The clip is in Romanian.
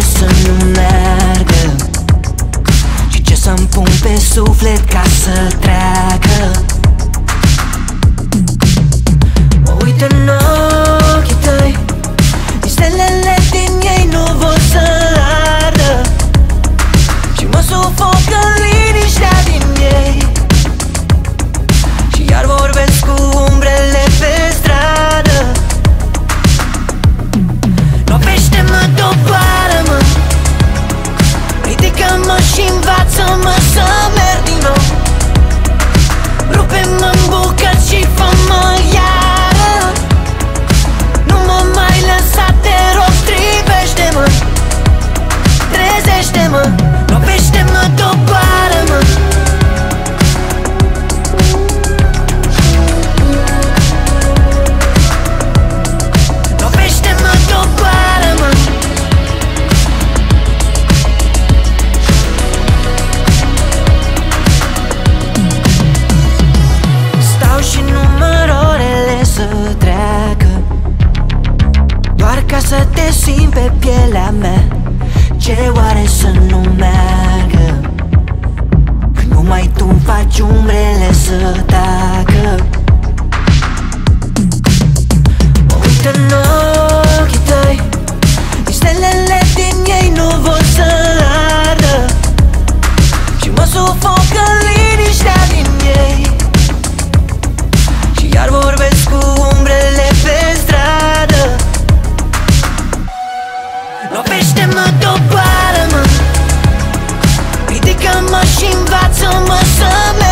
să nu meargă și ce să-mi pun pe suflet ca să treacă. Mă uit în ochii tăi, nici stelele din ei nu vor să ardă și mă sufocă liniștea din ei. Și iar vorbesc cu umbrele pe stradă. Lovește-mă, doboară-mă, ridică-mă și învață-mă să merg din nou. Rupe-mă în bucăți și fă-mă iară. Nu mă mai lăsa, te rog, strivește-mă, trezește-mă. Lovește-mă, doboară-mă. Să te simt pe pielea mea, ce oare să nu meargă? Când numai tu-mi faci umbrele să tacă. Mă uit în ochii tăi, nici stelele din ei nu vor să ardă și mă sufocă liniștea din ei. Și iar vorbesc cu umbrele pe stradă. Lovește-mă, doboară-mă, ridică-mă și învață-mă să merg.